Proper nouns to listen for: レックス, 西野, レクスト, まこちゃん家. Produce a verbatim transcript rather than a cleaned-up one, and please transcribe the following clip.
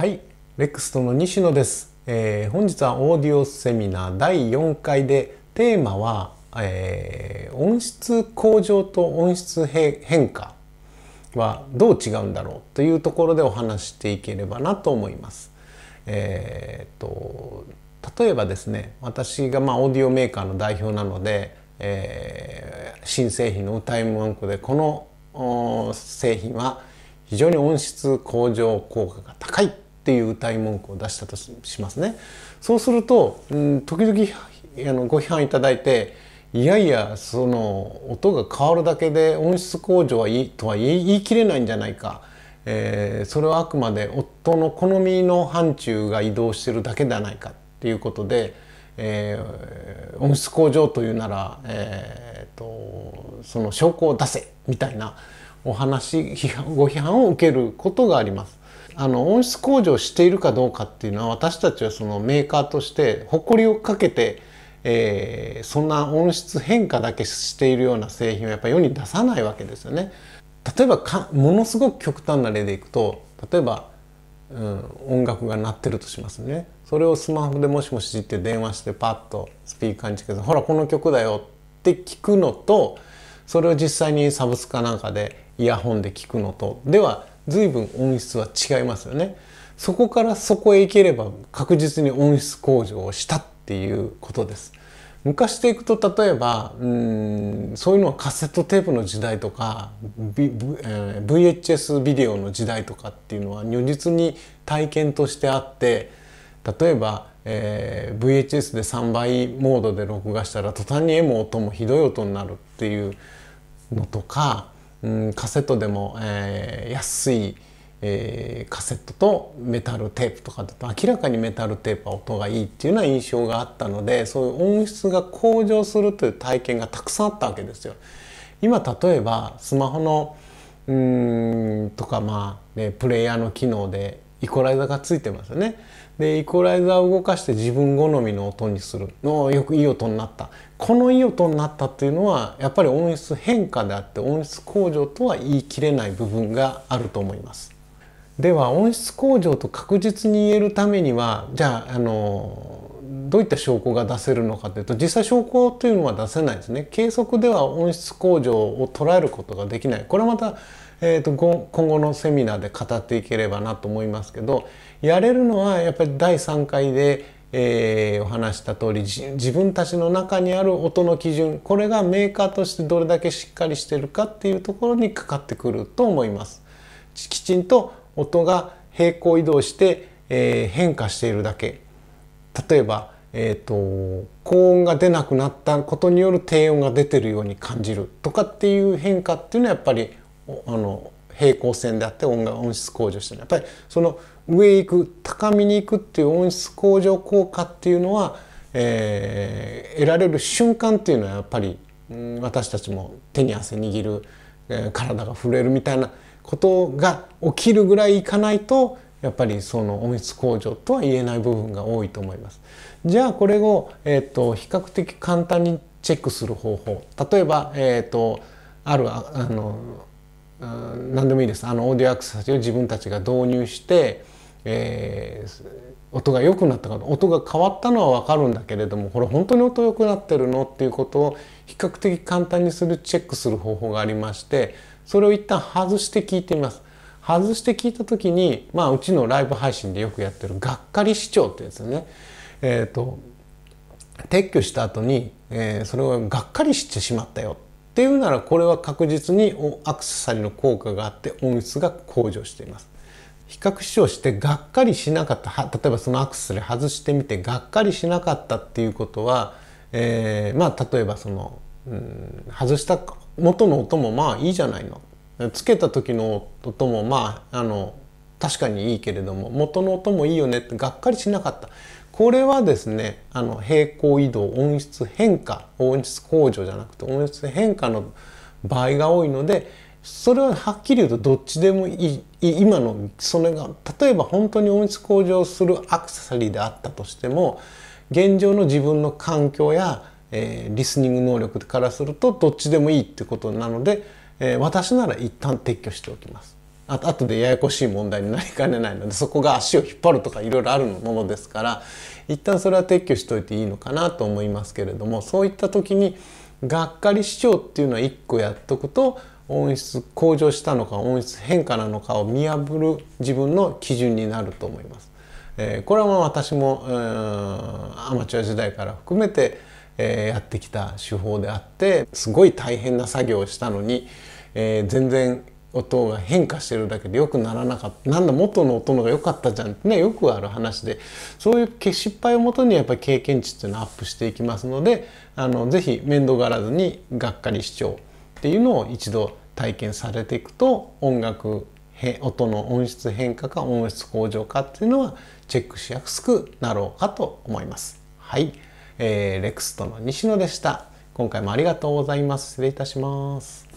はい、レックストの西野です、えー、本日はオーディオセミナーだいよんかいで、テーマは、えー、音質向上と音質変化はどう違うんだろうというところでお話していければなと思います。えー、と例えばですね、私がまあオーディオメーカーの代表なので、えー、新製品のうたい文庫でこの製品は非常に音質向上効果が高いっていう謳い文句を出したとしますね。そうすると、うん、時々あのご批判いただいて、いやいやその音が変わるだけで音質向上はいいとは言い、言い切れないんじゃないか、えー、それはあくまで音の好みの範疇が移動してるだけではないかっていうことで、えー、音質向上というなら、えー、とその証拠を出せみたいなお話ご批判を受けることがあります。あの音質向上しているかどうかっていうのは、私たちはそのメーカーとして誇りをかけて、えー、そんな音質変化だけしているような製品はやっぱり世に出さないわけですよね。例えばかものすごく極端な例でいくと、例えば、うん、音楽が鳴ってるとしますね。それをスマホでもしもしって電話してパッとスピーカーに近づけて「ほらこの曲だよ」って聞くのと、それを実際にサブスクなんかでイヤホンで聞くのとでは随分音質は違いますよね。そこからそこへ行ければ確実に音質向上をしたっていうことです。昔でいくと、例えばうーんそういうのはカセットテープの時代とか、vえー、ブイエイチエス ビデオの時代とかっていうのは如実に体験としてあって、例えば、えー、ブイエイチエス でさんばいモードで録画したら途端に絵も音もひどい音になるっていうのとか。うん、カセットでも、えー、安い、えー、カセットとメタルテープとかだと明らかにメタルテープは音がいいっていうような印象があったので、そういう音質が向上するという体験がたくさんあったわけですよ。今例えばスマホのうーんとか、まあ、ね、プレイヤーの機能でイコライザーがついてますよね。でイコライザーを動かして自分好みの音にするの、よくいい音になった、このいい音になったっていうのはやっぱり音質変化であって、音質向上とは言い切れない部分があると思います。では音質向上と確実に言えるためには、じゃあ、あのどういった証拠が出せるのかというと、実際証拠というのは出せないですね。計測では音質向上を捉えることができない。これはまたえーと、今後のセミナーで語っていければなと思いますけど、やれるのはやっぱりだいさんかいで、えー、お話した通り、自分たちの中にある音の基準、これがメーカーとしてどれだけしっかりしてるかっていうところにかかってくると思います。きちんと音が平行移動して、えー、変化しているだけ。例えば、えーと、高音が出なくなったことによる低音が出てるように感じるとかっていう変化っていうのはやっぱりあの平行線であって、音が音質向上してる、やっぱりその上へ行く、高みに行くっていう音質向上効果っていうのは、えー、得られる瞬間っていうのはやっぱり、うん、私たちも手に汗握る、えー、体が震えるみたいなことが起きるぐらいいかないと、やっぱりその音質向上とは言えない部分が多いと思います。じゃあこれを、えー、と比較的簡単にチェックする方法、例えば、えー、とあるあの何でもいいです。あのオーディオアクセサリーを自分たちが導入して、えー、音が良くなったか、音が変わったのは分かるんだけれども、これ本当に音良くなってるのっていうことを比較的簡単にするチェックする方法がありまして、それを一旦外して聞いてみます。外して聞いた時に、まあうちのライブ配信でよくやってるがっかり視聴ってやつね、えーと撤去した後に、えー、それをがっかりしてしまったよっていうなら、これは確実にアクセサリーの効果があって音質が向上しています。比較視聴してがっかりしなかった、例えばそのアクセサリー外してみてがっかりしなかったっていうことは、えー、まあ例えばその、うん、外した元の音もまあいいじゃないの、つけた時の音もまああの確かにいいけれども元の音もいいよねってがっかりしなかった。これはですね、あの平行移動、音質変化、音質向上じゃなくて音質変化の場合が多いので、それははっきり言うとどっちでもいい。今のそれが例えば本当に音質向上するアクセサリーであったとしても、現状の自分の環境や、えー、リスニング能力からするとどっちでもいいってことなので、えー、私なら一旦撤去しておきます。あとでややこしい問題になりかねないので、そこが足を引っ張るとかいろいろあるものですから、一旦それは撤去しといていいのかなと思いますけれども、そういった時にがっかり視聴っていうのはいっこやっとくと、音質向上したのか音質変化なのかを見破る自分の基準になると思います。えー、これはまあ私もアマチュア時代から含めて、えー、やってきた手法であって、すごい大変な作業をしたのに、えー、全然音が変化してるだけで良くならなかった、なんだ元の音のが良かったじゃんってね、よくある話で、そういう失敗をもとにやっぱり経験値っていうのはアップしていきますので、あのぜひ面倒がらずにがっかり視聴っていうのを一度体験されていくと、音楽音の音質変化か音質向上かっていうのはチェックしやすくなろうかと思います。はい、えー、レクストの西野でした。今回もありがとうございます。失礼いたします。